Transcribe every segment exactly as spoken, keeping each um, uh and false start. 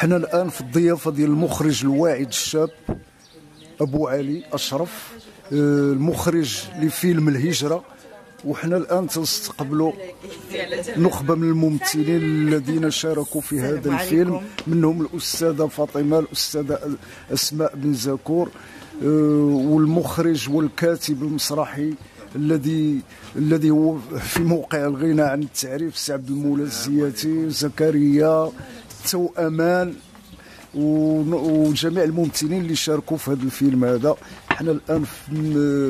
حنا الآن في الضيافة ديال المخرج الواعد الشاب أبو علي أشرف، المخرج لفيلم الهجرة، وحنا الآن تنستقبلوا نخبة من الممثلين الذين شاركوا في هذا الفيلم، منهم الأستاذة فاطمة، الأستاذة أسماء بن زكور، والمخرج والكاتب المسرحي الذي الذي هو في موقع الغنى عن التعريف، عبد المولى الزياتي، زكريا، توأمان، وجميع الممثلين اللي شاركوا في هذا الفيلم هذا. حنا الان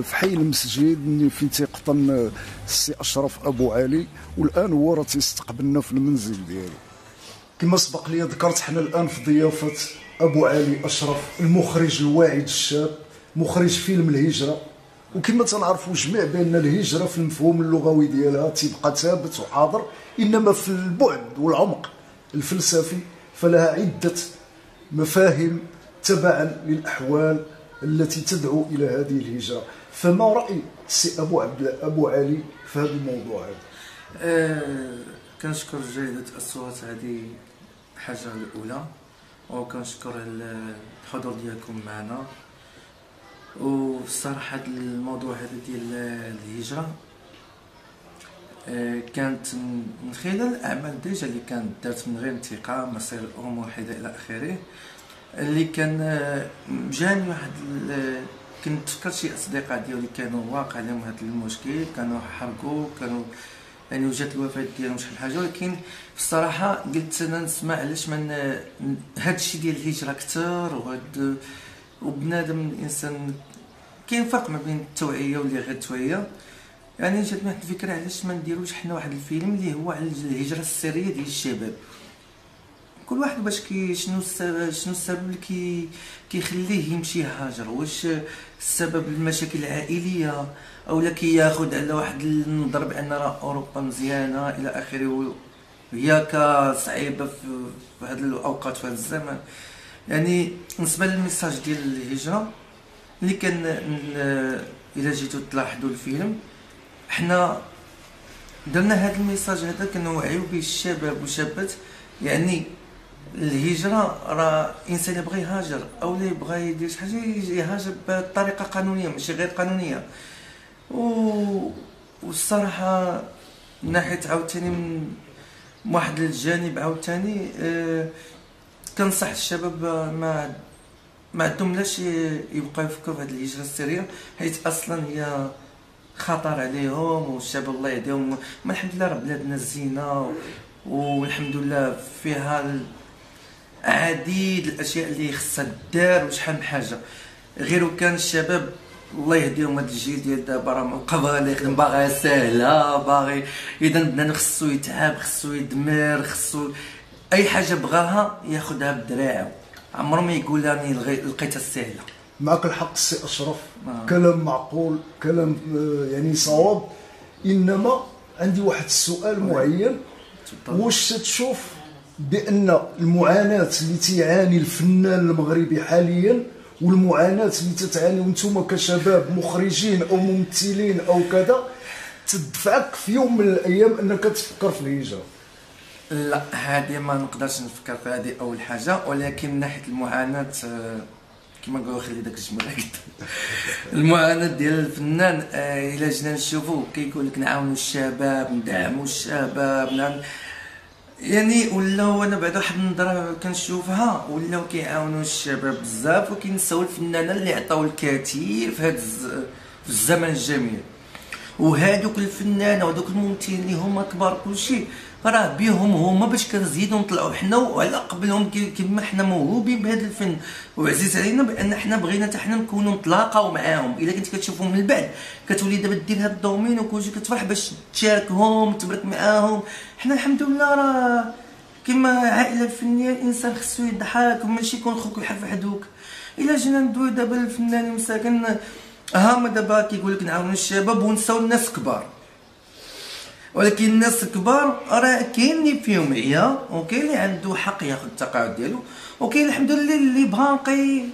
في حي المسجد فين تيقطن السي اشرف ابو علي، والان هو راه تيستقبلنا في المنزل ديالو. كما سبق لي ذكرت، حنا الان في ضيافه ابو علي اشرف، المخرج الواعد الشاب، مخرج فيلم الهجره. وكما تنعرفوا جميع بان الهجره في المفهوم اللغوي ديالها تيبقى ثابت وحاضر، انما في البعد والعمق الفلسفي فلها عده مفاهيم تبعا للاحوال التي تدعو الى هذه الهجره. فما راي السي ابو عبد ابو علي في هذا الموضوع هذا؟ أه كنشكر جريدة أصوات، هذه الحاجه الاولى، وكنشكر الحضور ديالكم معنا. وصراحه هذا الموضوع هذا ديال الهجره كانت من خلال الاعمال ديجا اللي كانت دارت، من غير انتقاء، مصير الامور حيدا الى اخره، اللي كان جاني واحد كنت فكرت شي اصدقاء ديالي كانوا واقع لهم هذا المشكل، كانوا حرقوا، كانوا يعني وجات الوفاه ديالهم شحال حاجه. ولكن الصراحه قلت انا نسمع علاش من هذا الشيء ديال الهجره كثر، وهاد وبنادم الانسان كاين فرق ما بين التوعيه واللي غير التوعيه. يعني جات واحد الفكره علاش ما نديروش حنا واحد الفيلم اللي هو على الهجره السريه ديال الشباب، كل واحد باش كي شنو السبب شنو السبب اللي كي كيخليه يمشي هاجر، واش السبب المشاكل العائليه، اولا كياخذ على واحد النظر بان راه اوروبا مزيانه الى اخره، وهي كصعيبه في هذه الاوقات في هذا الزمن. يعني بالنسبه للميساج ديال الهجره اللي كان الى جيتو تلاحظوا الفيلم، حنا درنا هذا الميساج هذا كنوعيو به الشباب والشابات. يعني الهجره راه انسان يبغي يهاجر او لا يبغى يدير شي حاجه يهاجر بطريقه قانونيه ماشي غير قانونيه. و والصراحه من ناحيه عاوتاني من واحد الجانب عاوتاني أه... كنصح الشباب ما ما عندهم لاش يبقاو يفكروا في هذه الهجره السريه، حيت اصلا هي خطر عليهم. والشباب الله يهديهم، الحمد لله راه بلادنا زينه والحمد لله فيها عديد الاشياء اللي خصها دار وشحال من حاجه. غير وكان الشباب الله يهديهم هاد الجيل ديال دابا راه مقبل يخدم، باغيها ساهله، باغي اذا بنادم خصو يتعب، خصو يدمر، خصو اي حاجه بغاها ياخذها بدراعو، عمرو ما يقول راني لقيتها ساهله. معك الحق السي اشرف، آه. كلام معقول، كلام يعني صواب، انما عندي واحد السؤال معين. واش تشوف بان المعاناه اللي تيعاني الفنان المغربي حاليا والمعاناه اللي تتعاني وانتم كشباب مخرجين او ممثلين او كذا تدفعك في يوم من الايام انك تفكر في الهجره؟ لا، هذه ما نقدرش نفكر في هذه اول حاجه. ولكن من ناحيه المعاناه كما نقولوا خلي داك الجمله المعاناه ديال الفنان آه الى جينا نشوفوه كيقول لك نعاونوا الشباب، ندعموا الشباب، نعم يعني ولاو انا بعد واحد النظره كنشوفها ولاو كيعاونوا الشباب بزاف وكينساو الفنانين اللي عطاو الكثير في هذا في الزمن الجميل. وهذوك الفنانين وهذوك الممثلين اللي هما كبار كلشي راه بيهم هما باش كنزيدو نطلعو حنا وعلى قبلهم كيما حنا موهوبين بهذا الفن، وعزيز علينا بان حنا بغينا حتى حنا نكونوا نتلاقاو معاهم. الا كنت كتشوفهم من بعد كتولي دابا دير هاد الدومين وكلشي كتفرح باش تشاركهم تبرك معاهم. حنا الحمد لله راه كيما عائله فنيه الانسان خصو يضحك وماشي يكون خوك يحف حدوك. الا جينا ندوي دابا الفنان مساكن هما دابا كيقول لك نعاونوا الشباب ونساو الناس الكبار، ولكن الناس الكبار راه كاين اللي فيهم عيا وكاين اللي عنده حق ياخذ التقاعد ديالو، وكاين الحمد لله اللي باقي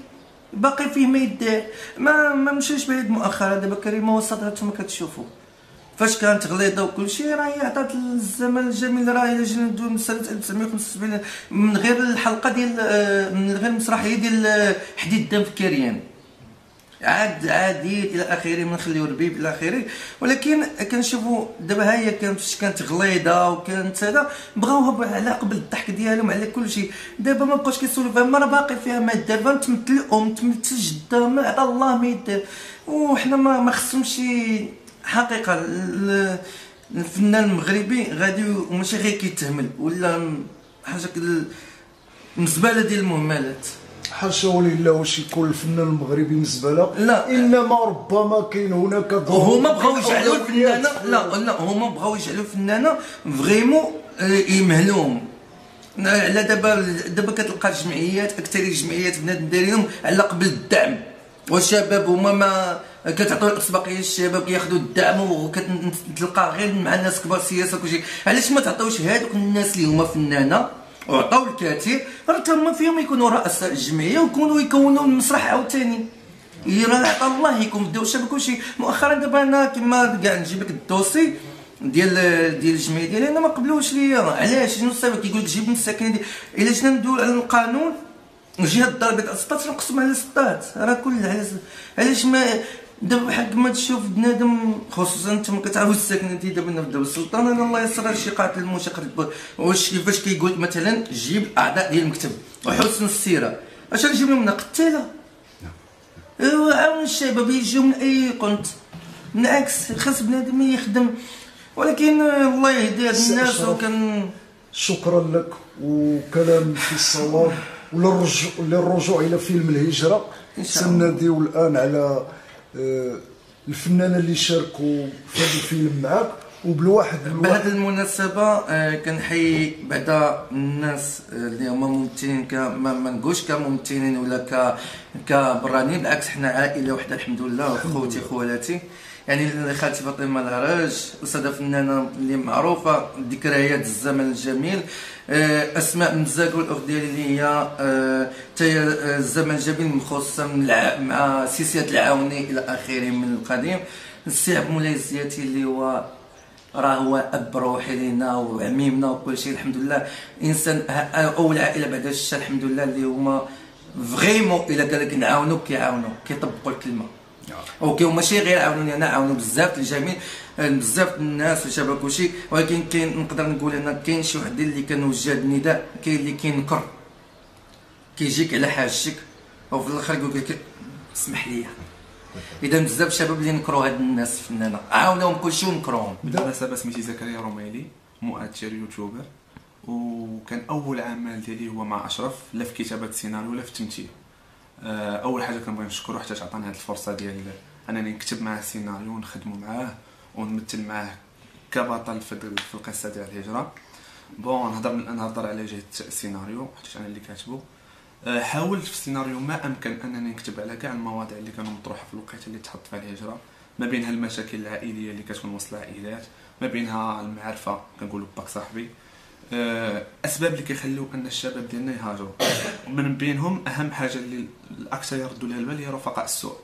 باقي فيه ما يدير. ما ما مشاش بعيد مؤخرا دابا كريمه وسطها نتوما كتشوفوا فاش كانت غليظه وكل شيء راهي عطات الزمن الجميل. راه الا جينا ندوز من سنه ألف وتسعمائة وخمسة وسبعين من غير الحلقه ديال من غير المسرحيه ديال حديد الدم في كريان، عاد عاديت الى اخره، من خليو ربيب الى اخره. ولكن كنشوفوا دابا ها هي كانت كانت غليظه وكانت هذا، بغاوها على قبل الضحك ديالهم على كل شيء. دابا ما بقاوش كيسولوا فيها، ما راه باقي فيها ما دار، فنتمثل الام تمثل جده، ما عطا الله ما يدار. وحنا ما ما خصهمش حقيقه الفنان المغربي غادي ماشي غير كيتهمل ولا حاجه الزباله ديال المهملات. حاشا ولله واش يكون الفنان المغربي مزبله، لا، انما ربما كاين هناك ظروف. هما بغاو يجعلوا الفنانه لا لا هما بغاو يجعلوا الفنانه فغيمون يمهلوهم. على دابا دابا كتلقى الجمعيات، اكثريه الجمعيات بنادم دايرينهم على قبل الدعم، والشباب هما ما كتعطيو الاسبقيه للشباب كياخذوا الدعم، وكتلقى غير مع الناس كبار السياسه وكلشي. علاش ما تعطيوش هادوك الناس اللي هما فنانه وعطاو الكثير راه تما فيهم يكونوا رؤساء الجمعيه ويكونوا يكونوا المسرح عاوتاني، راه عطا الله يكون بداو شباب كلشي. مؤخرا دابا انا كما كاع نجيب لك الدوسي ديال ديال الجمعيه ديالي انا ما قبلوش ليا. علاش؟ شنو السبب؟ كيقول لك جيب المساكين ديال الا جينا ندويو على القانون جهه ضربه السطات نقسم على السطات راه كل على. علاش ما دابا بحال ما تشوف بنادم، خصوصا انتم كتعرفوا الساكنه انت دابا في دار السلطان، انا الله يسر هادشي قاتل المشقر. واش كيفاش كيقول مثلا جيب الاعضاء ديال المكتب وحسن السيره، اش غنجيب لهم؟ قتاله؟ ايوا عاون الشباب يجيو من اي قنت، بالعكس خاص بنادم يخدم. ولكن الله يهدي هاد الناس. وكان شكرا لك وكلام في الصواب. وللرجوع الى فيلم الهجره، سنناديو الان على الفنانه اللي شاركوا في هذا الفيلم معاك. وبالواحد بهذه المناسبه كنحيي بعدا الناس اللي هما ممثلين، ما نقولش كممثلين ولا ك كبراني، بالعكس حنا عائله وحده الحمد لله، خوتي خوالاتي يعني خالتي فاطمه العرج استاذه فنانه اللي معروفه، ذكريات الزمن الجميل. اسماء بن زكور الاخت ديالي اللي هي تاهي الزمن الجميل، خصوصا مع سلسله العاوني الى اخره من القديم. السي عبد المولى الزياتي اللي هو راه هو اب روحي لينا وعميمنا وكل شيء الحمد لله، انسان اول عائله بعد الشر الحمد لله اللي هما فغيمون الا قال لك نعاونو كيعاونو كيطبقوا الكلمه. اوكي، وماشي غير عاونوني انا، عاونوا بزاف الجميع، بزاف الناس وشباب كلشي. ولكن كاين نقدر نقول ان كاين شي واحد اللي كنوجه النداء، كاين اللي كينكر كيجيك على حاجتك وفي الاخر يقول لك اسمح لي. اذا بزاف الشباب اللي نكروا هاد الناس الفنانه، عاونوهم كلشي ونكروهم. بالمناسبه سميتي زكريا روميلي، مؤثر يوتيوبر، وكان اول عمل ديالي هو مع اشرف، لا في كتابه السيناريو لا في التمثيل. اول حاجه كنبغي نشكرو حتى عطانا هاد الفرصه ديال انني نكتب معاه السيناريو ونخدمو معاه ونمثل معاه كبطل في في القصه ديال الهجره. بون نهضر نهضر على جهه السيناريو حيت انا اللي كاتبو. حاولت في السيناريو ما امكن انني نكتب على كاع المواضيع اللي كانوا مطروحه في الوقيته اللي تحط فيها الهجره، ما بينها المشاكل العائليه اللي كتكون وسط العائلات، ما بينها المعرفه كنقولوا باك صاحبي، اسباب اللي كيخليو ان الشباب ديالنا يهاجروا. ومن بينهم اهم حاجه اللي الاكثر يردوا لها البال هي رفقاء السوء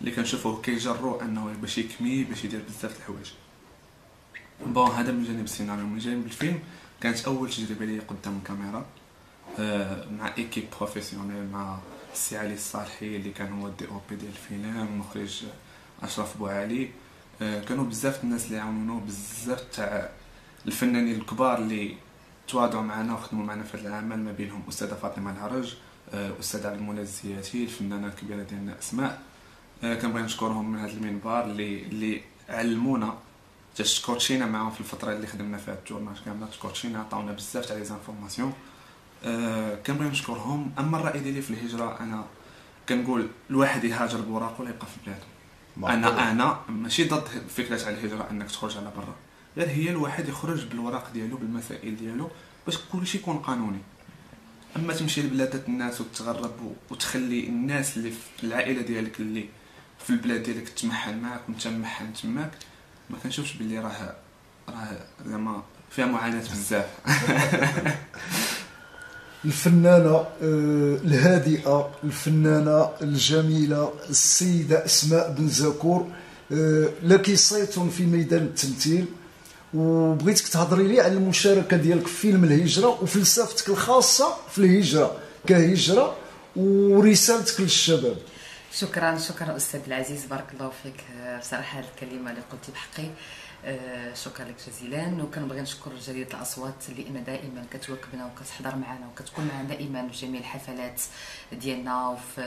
اللي كنشوفوه كيجروا انه باش يكمي باش يدير بزاف الحوايج. بون هذا من جانب السيناريو. من جانب الفيلم كانت اول تجربه لي قدام الكاميرا مع ايكيب بروفيسيونيل، مع السي علي الصالحي اللي كان هو الدي او بي ديال الفيلم، مخرج اشرف بو علي. كانوا بزاف الناس اللي عاونونا، بزاف تاع الفنانين الكبار اللي تواضعوا معنا وخدموا معنا في هذا العمل، ما بينهم استاذه فاطمه العرج، استاذ عبد المولى الزياتي، الفنانه الكبيره ديالنا اسماء. كنبغي نشكرهم من هذا المنبر اللي اللي علمونا، تشكرتينا معاهم في الفتره اللي خدمنا فيها التورناج كامله، تشكرتينا عطاونا بزاف تاع لي زانفورماسيون. كنبغي نشكرهم. اما الراي ديالي في الهجره، انا كنقول الواحد يهاجر بوراقو ولا يبقى في بلاده. انا انا ماشي ضد فكره على الهجره انك تخرج على برا، غير هي الواحد يخرج بالوراق ديالو بالمسائل ديالو باش كلشي يكون قانوني. اما تمشي لبلادات الناس وتتغرب وتخلي الناس اللي في العائله ديالك اللي في البلاد ديالك تمحن معاك وانت محن تماك، ما كنشوفش باللي راه راه زعما فيها معاناه بزاف. الفنانه الهادئه، الفنانه الجميله، السيده اسماء بن زكور لا كيصيتهم في ميدان التمثيل. وبغيتك تهضري لي على المشاركه ديالك في فيلم الهجره وفلسفتك الخاصه في الهجره كهجره ورسالتك للشباب. شكرا شكرا استاذ العزيز، بارك الله فيك. بصراحه الكلمه اللي قلتي بحقي، شكرا لك جزيلا. وكنبغي نشكر جريده الاصوات لان دائما كتواكبنا وكتحضر معنا وكتكون معنا دائما في جميع الحفلات ديالنا وفي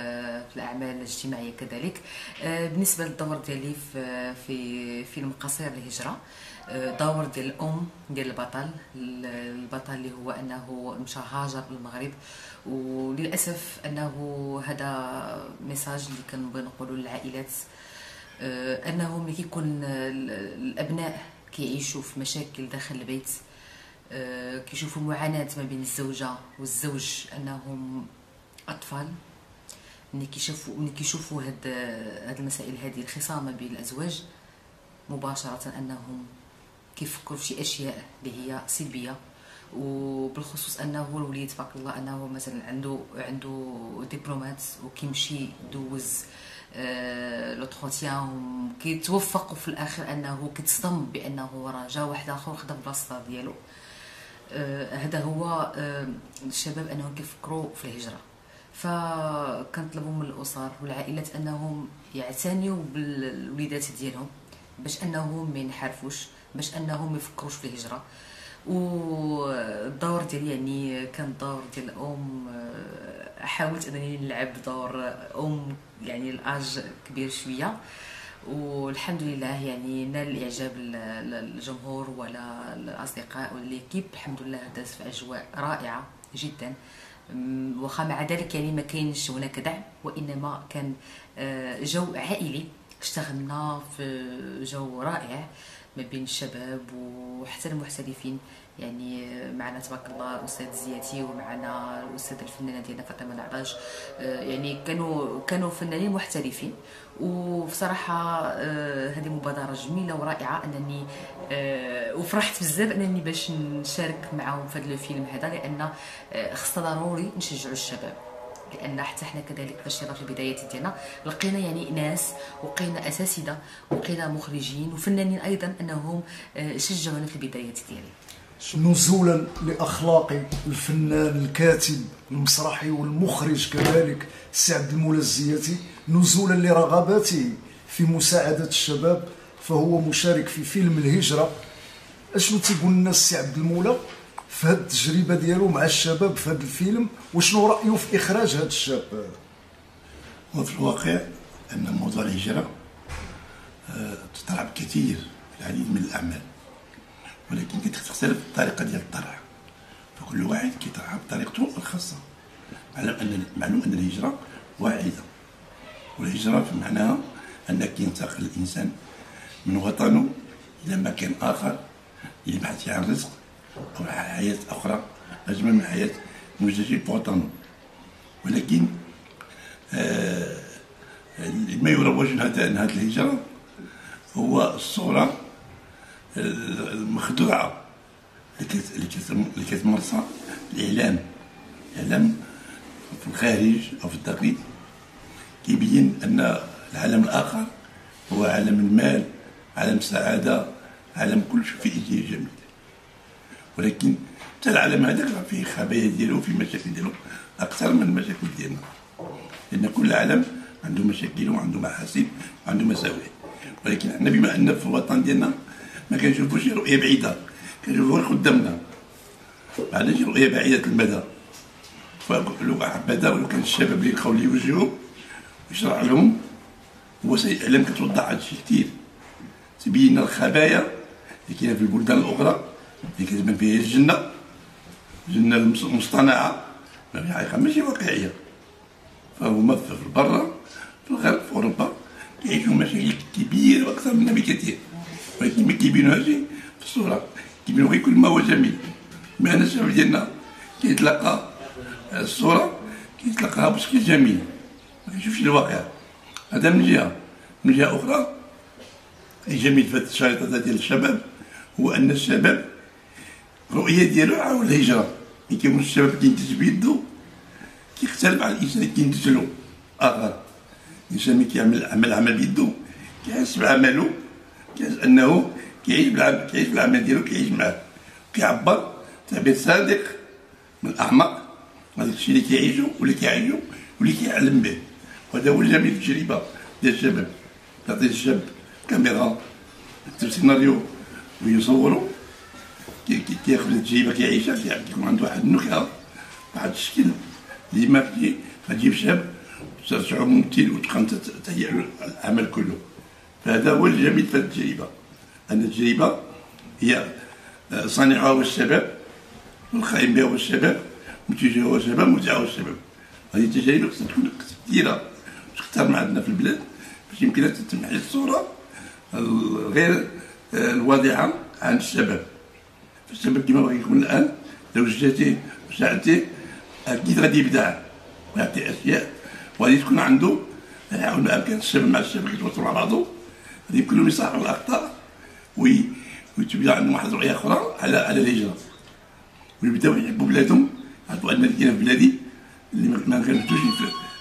الاعمال الاجتماعيه كذلك. بالنسبه للدور ديالي في, في فيلم قصير الهجره، دور ديال الام ديال البطل البطل اللي هو انه مشى هاجر للمغرب، وللاسف انه هذا ميساج اللي كنبغي نقولوا للعائلات، انه ملي كيكون الابناء كيعيشوا في مشاكل داخل البيت، كيشوفوا معاناه ما بين الزوجه والزوج، انهم اطفال ملي كيشوفوا ملي كيشوفوا هاد هاد المسائل هذه، الخصام بين الازواج، مباشره انهم كيفكروا في شي اشياء اللي هي سلبيه. وبالخصوص انه الوليد تبارك الله انه مثلا عنده عنده دبلومات وكيمشي دوز لوتروتيان، كيتوفقوا في الاخر انه كتصدم بانه راه جا واحد اخر خدا بلاصه ديالو. هذا هو الشباب انهم كيفكروا في الهجره، فكنطلبوا من الاسر والعائلات انهم يعتنيوا بالوليدات ديالهم باش انهم ما ينحرفوش، باش انهم ما يفكروش في الهجره. والدور ديالي يعني كان دور ديال الام، حاولت انني نلعب دور ام يعني الاج كبير شويه، والحمد لله يعني نال اعجاب الجمهور ولا الاصدقاء والليكيب. الحمد لله دازت في اجواء رائعه جدا، وخا مع ذلك يعني ما كاينش هناك دعم، وانما كان جو عائلي، اشتغلنا في جو رائع ما بين الشباب وحتى المحترفين. يعني معنا تبارك الله الاستاذ الزياتي ومعنا الاستاذ الفنانه ديالنا فاطمه العرج، يعني كانوا كانوا فنانين محترفين. وبصراحه هذه مبادره جميله ورائعه، انني وفرحت بزاف انني باش نشارك معاهم في هذا الفيلم هذا، لان خصنا ضروري نشجعوا الشباب، لان حتى حنا كذلك باش في البدايات ديالنا لقينا يعني ناس وقينا اساتذه وقينا مخرجين وفنانين ايضا انهم شجعونا في البدايات ديالي. نزولا لاخلاق الفنان الكاتب المسرحي والمخرج كذلك سي عبد المولى الزياتي، نزولا لرغبته في مساعده الشباب، فهو مشارك في فيلم الهجره. اشنو تيقول لنا السي عبد المولى في هذه التجربه ديالو مع الشباب في هذا الفيلم، وشنو رايه في اخراج هذا الشاب؟ وفي الواقع ان موضوع الهجره تطرح كثير في العديد من الاعمال، ولكن كتختلف الطريقه ديال الطرح، فكل واحد كيطرحها بطريقته الخاصه. معلوم ان معلوم ان الهجره واعده، والهجره في معناها انك ينتقل الانسان من وطنه الى مكان اخر للبحث عن رزق أو حياة أخرى أجمل من حياة مزدوجة بوطنه. ولكن آه ما يروج لهذه الهجرة هو الصورة المخدوعة اللي كتمارس الإعلام. الإعلام في الخارج أو في التقليد كيبين أن العالم الآخر هو عالم المال، عالم السعادة، عالم كل شيء فيه جميل، ولكن حتى العالم هذاك فيه خبايا ديالو، فيه مشاكل ديالو اكثر من المشاكل ديالنا، لان كل عالم عنده مشاكل وعنده محاسن وعنده مساوئ. ولكن حنا بما ان في الوطن ديالنا ما كنشوفوش رؤيه بعيده، كنشوفو غير قدامنا، ما عندناش رؤيه بعيده المدى. فلو حبذا ولو كان الشباب اللي لقاو اللي يوجههم ويشرح لهم، هو الاعلام كتوضح هادشي كثير، تبين الخبايا اللي كاينه في البلدان الاخرى اللي كتبان فيها الجنه، الجنه المصطنعه ما فيها حقيقه ماشي واقعيه. فهما في برا في الغرب في اوروبا كيعيشوا مشاكل كبيره اكثر منا بكثير، ولكن ما كيبينوهاش في الصوره، كيبينو غير كل ما هو جميل. ما انا الشعب ديالنا كيتلقى الصوره كيتلقاها بشكل جميل، ما كيشوفش الواقع. هذا من جهه، من جهه اخرى الجميل في هذه الشريطه ديال الشباب هو ان الشباب الرؤيه ديالو على الهجره، ملي كيكون الشباب كينتج بيدو كيختلف على الانسان اللي كينتج له اخر. الانسان ملي كيعمل عمل عمل بيدو كيحس بعمله، كيحس انه كيعيش بالعمل، كيعيش بالعمل ديالو، كيعيش معاه، كيعبر تعبير صادق من الاعماق هذاك الشيء اللي كيعيشو واللي كيعيشو واللي كيعلم به، وهذا هو الجميل في التجربه ديال الشباب. تعطي الشاب كاميرا يكتب سيناريو ويصورو، كياخذ التجربه كيعيشها، كيكون عنده واحد النكهه واحد الشكل اللي ما كتجيب شاب ترجعو ممثل وتبقى انت تهيئ له العمل كله. فهذا هو الجميل في التجربه، ان التجربه هي صانعها هو الشباب والقائم بها هو الشباب ومنتجها هو الشباب ومبدعها هو الشباب. هذه التجارب خصها تكون كثيره باش تختار عندنا في البلاد باش يمكن تمحي الصوره الغير الواضحه عن الشباب. الشباب كما بغا يكون الان لو جاتيه وساعدتيه اكيد غادي يبدع ويعطي اشياء، وغادي تكون عنده عاون امكان الشباب مع الشباب كيتواصلوا مع بعضهم، غادي يمكن لهم يصححوا الاخطاء وي وتبدا عندهم واحد الرؤيه اخرى على على الهجره، ويبداو يحبوا بلادهم، عرفوا ان كاين في بلادي اللي ما نخرجوش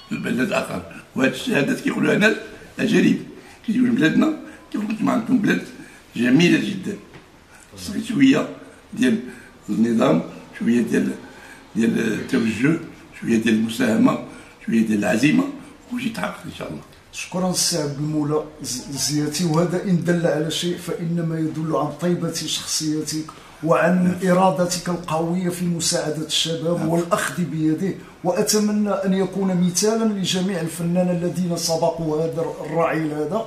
في بلاد اخر، وهاد الشهادات كيقولوها ناس اجانب كيجيو لبلادنا كيقولوا انتم عندكم بلاد جميله جدا، صافي شويه ديال النظام، شويه ديال ديال التوجه، شويه ديال المساهمه، شويه ديال العزيمه، وكلشي يتحقق ان شاء الله. شكرا السي عبد المولى الزياتي، وهذا ان دل على شيء فانما يدل عن طيبه شخصيتك وعن ارادتك القويه في مساعده الشباب والاخذ بيده، واتمنى ان يكون مثالا لجميع الفنانين الذين سبقوا هذا الرعيل هذا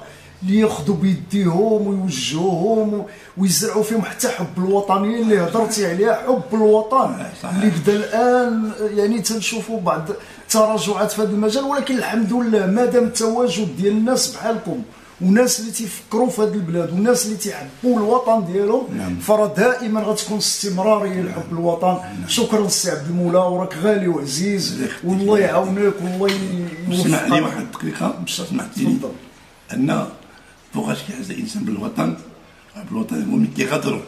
لياخذوا بيديهم ويوجهوهم ويزرعوا فيهم حتى حب الوطنيه اللي هضرتي عليها، حب الوطن اللي بدا الان يعني تنشوفوا بعض التراجعات في هذا المجال، ولكن الحمد لله مادام التواجد ديال الناس بحالكم وناس اللي تيفكروا في هذه البلاد وناس اللي تيحبوا الوطن ديالهم فراه دائما غتكون استمراريه لحب الوطن. شكرا للسي عبد المولى، وراك غالي وعزيز، والله يعاونك والله يوفقك. اسمح لي واحد الدقيقه باش سمحتي لي، ان فوقاش كيحس الانسان بالوطن، بالوطن هو ملي كيغادروا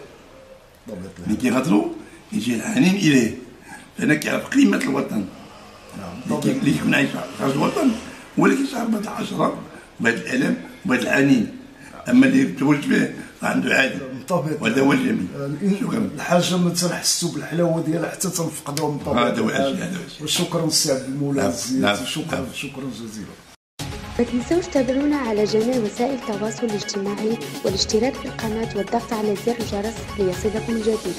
ملي كيغادروا يجي الحنين اليه، لان كيعرف قيمه الوطن. اللي يكون عايش خارج الوطن هو اللي كيشعر بهاد الحشره وبهاد الالم وبهاد الحنين، اما اللي تولد به راه عنده عادي. وهذا هو الجميل. الحاجه ما تنحسوا بالحلاوه ديالها حتى تنفقدوها من طبيعه الحال. هذا هو الشيء، هذا هو الشيء. وشكرا السي عبد المولى الزياتي، شكرا شكرا جزيلا. ما تنسوش تابعونا على جميع وسائل التواصل الاجتماعي والاشتراك في القناة والضغط على زر الجرس ليصلكم الجديد.